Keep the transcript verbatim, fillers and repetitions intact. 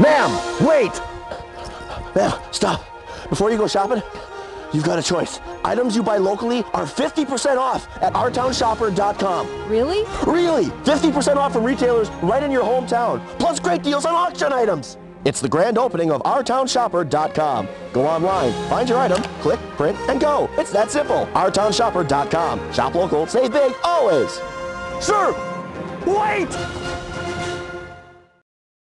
Ma'am, wait! Ma'am, stop. Before you go shopping, you've got a choice. Items you buy locally are fifty percent off at R Town Shopper dot com. Really? Really! fifty percent off from retailers right in your hometown, plus great deals on auction items. It's the grand opening of R Town Shopper dot com. Go online, find your item, click, print, and go. It's that simple. R Town Shopper dot com. Shop local, save big, always. Sir, wait!